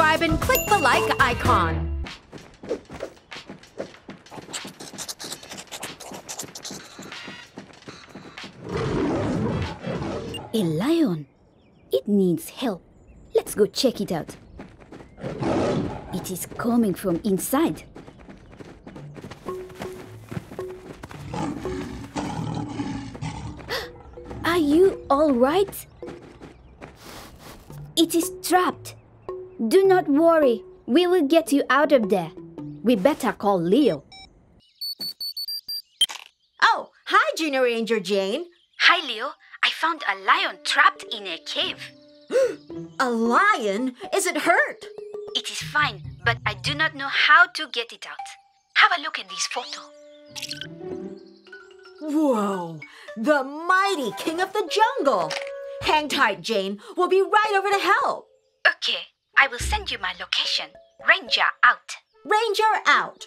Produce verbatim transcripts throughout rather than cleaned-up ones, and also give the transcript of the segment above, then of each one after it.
subscribe and click the like icon. A lion. It needs help. Let's go check it out. It is coming from inside. Are you all right? It is trapped. Do not worry. We will get you out of there. We better call Leo. Oh, hi, Junior Ranger Jane. Hi, Leo. I found a lion trapped in a cave. A lion? Is it hurt? It is fine, but I do not know how to get it out. Have a look at this photo. Whoa! The mighty king of the jungle! Hang tight, Jane. We'll be right over to help. Okay, I will send you my location. Ranger out. Ranger out.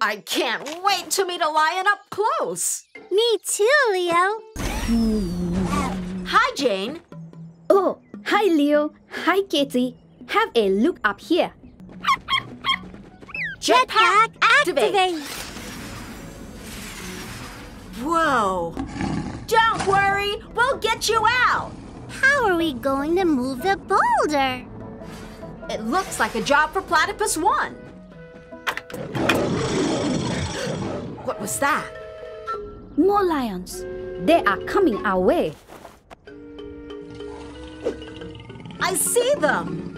I can't wait to meet a lion up close. Me too, Leo. Hi, Jane. Oh, hi, Leo. Hi, Katie. Have a look up here. Jetpack activate. activate. Whoa. Don't worry. We'll get you out. How are we going to move the boulder? It looks like a job for Platypus One. What was that? More lions. They are coming our way. I see them.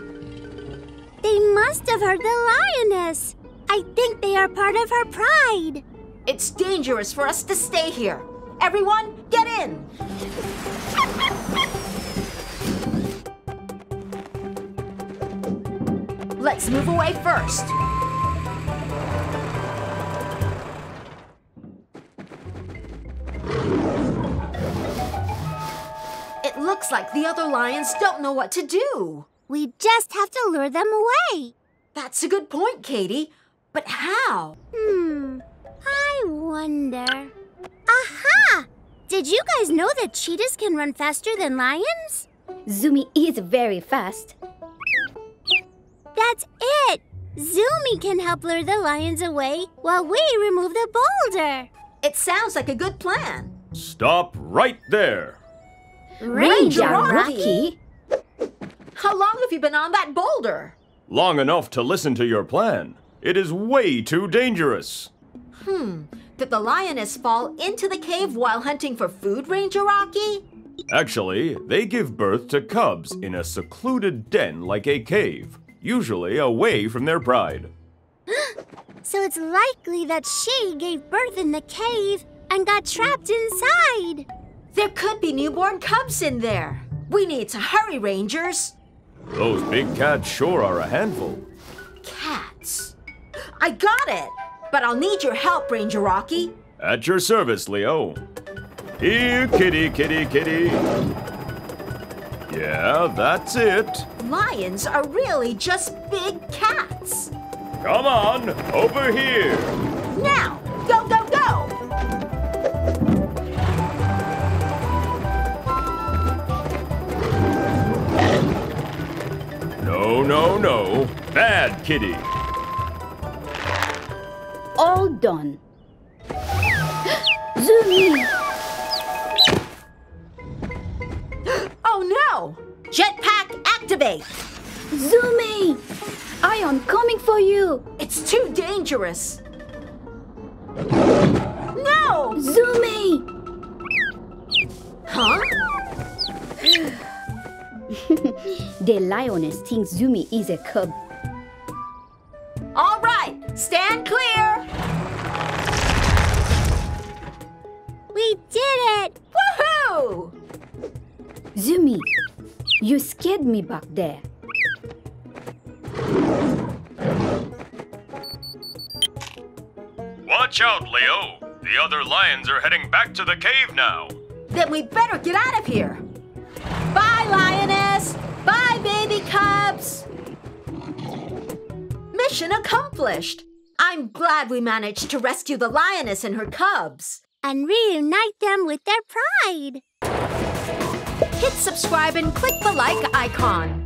They must have hurt the lioness. I think they are part of her pride. It's dangerous for us to stay here. Everyone, get in. Let's move away first. It looks like the other lions don't know what to do. We just have to lure them away. That's a good point, Katie. But how? Hmm, I wonder. Aha! Did you guys know that cheetahs can run faster than lions? Zoomy is very fast. That's it! Zoomy can help lure the lions away while we remove the boulder. It sounds like a good plan. Stop right there. Ranger, Ranger Rocky? How long have you been on that boulder? Long enough to listen to your plan. It is way too dangerous. Hmm. Did the lioness fall into the cave while hunting for food, Ranger Rocky? Actually, they give birth to cubs in a secluded den like a cave, usually away from their pride. So it's likely that she gave birth in the cave and got trapped inside. There could be newborn cubs in there. We need to hurry, Rangers. Those big cats sure are a handful. Cats? I got it! But I'll need your help, Ranger Rocky. At your service, Leo. Here, kitty, kitty, kitty. Yeah, that's it. Lions are really just big cats. Come on, over here. Now, go, go, go! No, no, no. Bad kitty. All done. Zoomy! Oh no! Jetpack activate! Zoomy! I am coming for you! It's too dangerous! No! Zoomy! Huh? The lioness thinks Zoomy is a cub. All right! Stand clear! We did it! Woohoo! Zoomy, you scared me back there. Watch out, Leo. The other lions are heading back to the cave now. Then we better get out of here. Bye, lioness! Bye, baby cubs! Mission accomplished! I'm glad we managed to rescue the lioness and her cubs. And reunite them with their pride. Hit subscribe and click the like icon.